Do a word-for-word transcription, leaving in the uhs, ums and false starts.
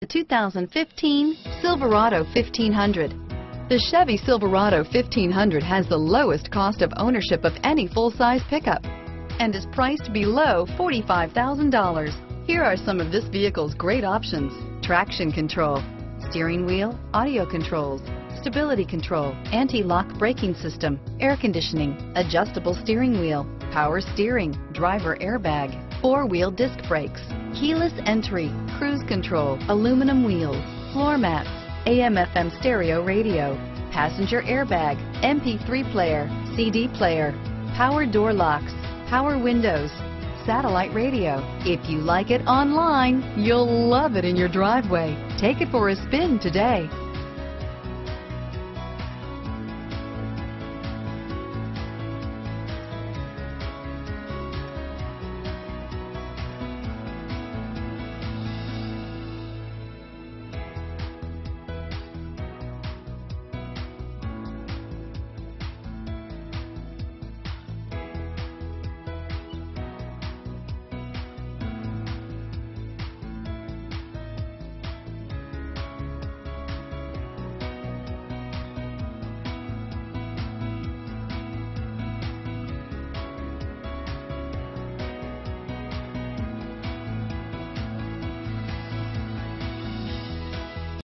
The two thousand fifteen Silverado fifteen hundred. The Chevy Silverado fifteen hundred has the lowest cost of ownership of any full-size pickup and is priced below forty-five thousand dollars. Here are some of this vehicle's great options: traction control, steering wheel audio controls, stability control, anti-lock braking system, air conditioning, adjustable steering wheel, power steering, driver airbag, four-wheel disc brakes, keyless entry, cruise control, aluminum wheels, floor mats, A M F M stereo radio, passenger airbag, M P three player, C D player, power door locks, power windows, satellite radio. If you like it online, you'll love it in your driveway. Take it for a spin today.